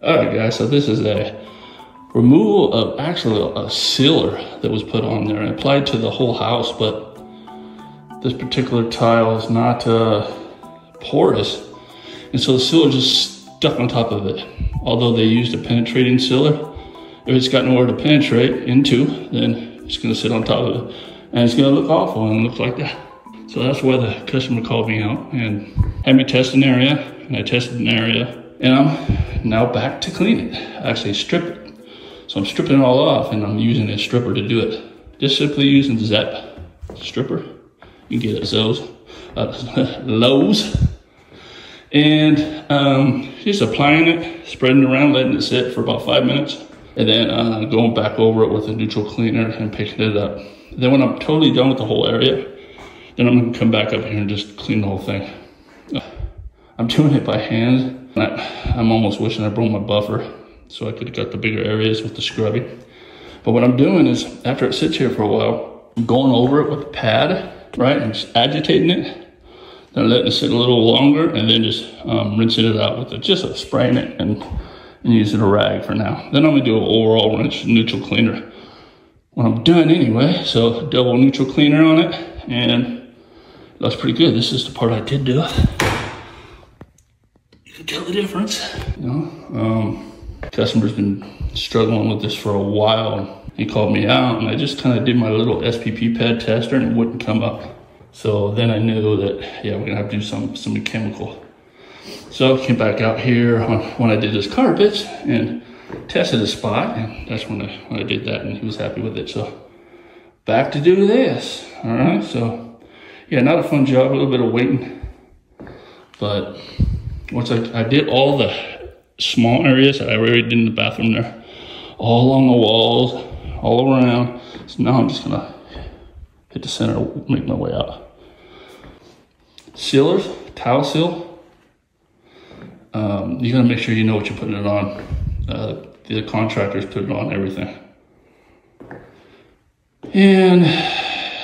Alright guys, so this is a removal of actually a sealer that was put on there and applied to the whole house, but this particular tile is not porous, and so the sealer just stuck on top of it. Although they used a penetrating sealer, if it's got nowhere to penetrate into, then it's going to sit on top of it, and it's going to look awful and look like that. So that's why the customer called me out and had me test an area, and I tested an area, and I'm now back to clean it, actually strip it. So I'm stripping it all off, and I'm using a stripper to do it. Just simply using Zep stripper. You can get it at Lowe's. And just applying it, spreading it around, letting it sit for about 5 minutes, and then going back over it with a neutral cleaner and picking it up. Then when I'm totally done with the whole area, then I'm gonna come back up here and just clean the whole thing. I'm doing it by hand. I'm almost wishing I brought my buffer so I could have got the bigger areas with the scrubbing. But what I'm doing is, after it sits here for a while, I'm going over it with a pad, right? I'm just agitating it. Then letting it sit a little longer, and then just rinsing it out with it, just spraying it and using a rag for now. Then I'm gonna do an overall rinse, neutral cleaner when I'm done anyway. So double neutral cleaner on it, and that's pretty good. This is the part I did do. You can tell the difference, you know. Customer's been struggling with this for a while. He called me out, and I just kind of did my little SPP pad tester, and it wouldn't come up. So then I knew that, yeah, we're gonna have to do some chemical. So I came back out here when I did this carpet and tested a spot, and that's when I did that, and he was happy with it. So back to do this, all right? So yeah, not a fun job, a little bit of waiting. But once I did all the small areas that I already did in the bathroom there, all along the walls, all around. So now I'm just gonna hit the center, make my way out. Sealers, tile seal. You gotta make sure you know what you're putting it on. The contractors put it on everything. And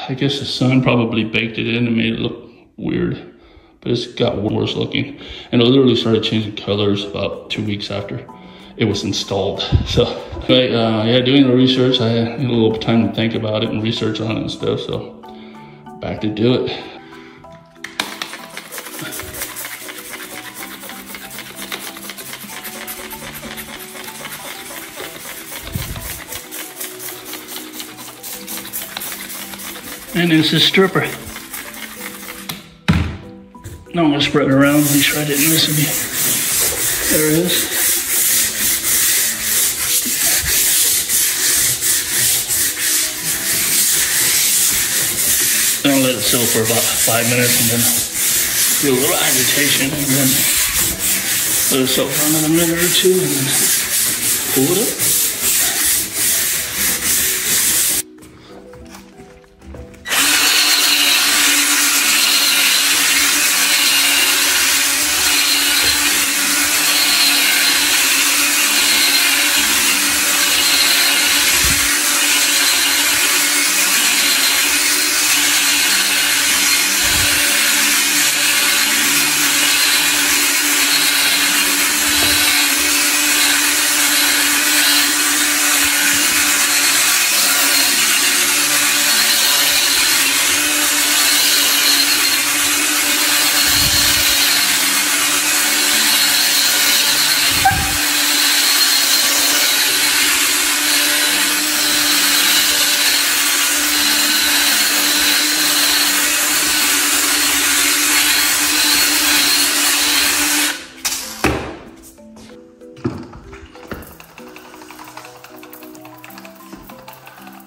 I guess the sun probably baked it in and made it look weird, but it's got worse looking. And it literally started changing colors about 2 weeks after it was installed. So anyway, yeah, doing the research, I had a little time to think about it and research on it and stuff, so back to do it. And it's a stripper. Now I'm gonna spread it around, make sure I didn't miss any areas. I'll let it sit for about 5 minutes and then do a little agitation, and then let it sit for another minute or two, and then pull it up.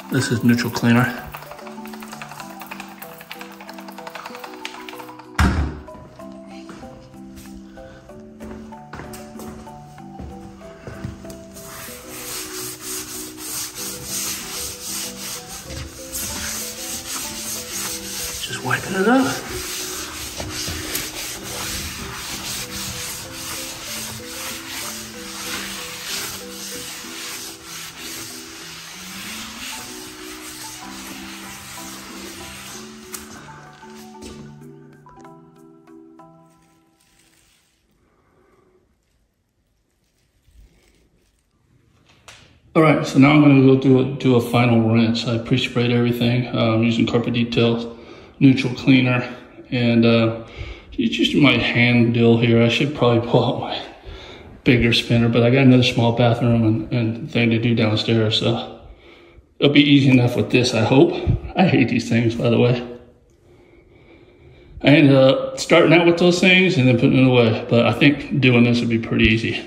This is neutral cleaner. Just wiping it up. All right, so now I'm gonna go do a final rinse. I pre-sprayed everything using Carpet Details, neutral cleaner, and it's just my hand deal here. I should probably pull out my bigger spinner, but I got another small bathroom and thing to do downstairs, so it'll be easy enough with this, I hope. I hate these things, by the way. I ended up starting out with those things and then putting it away, but I think doing this would be pretty easy.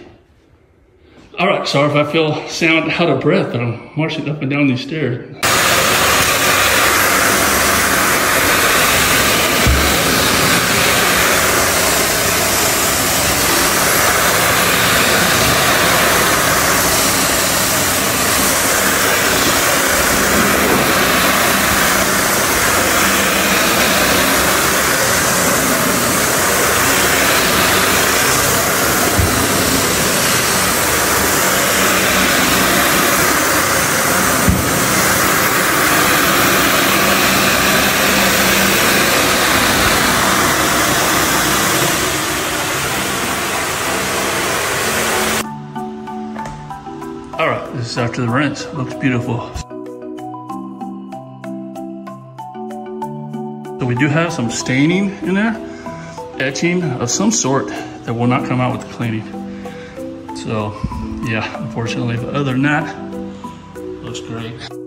All right, sorry if I feel sound out of breath, but I'm marching up and down these stairs. All right, this is after the rinse. Looks beautiful. So we do have some staining in there, etching of some sort that will not come out with the cleaning. So yeah, unfortunately, but other than that, looks great.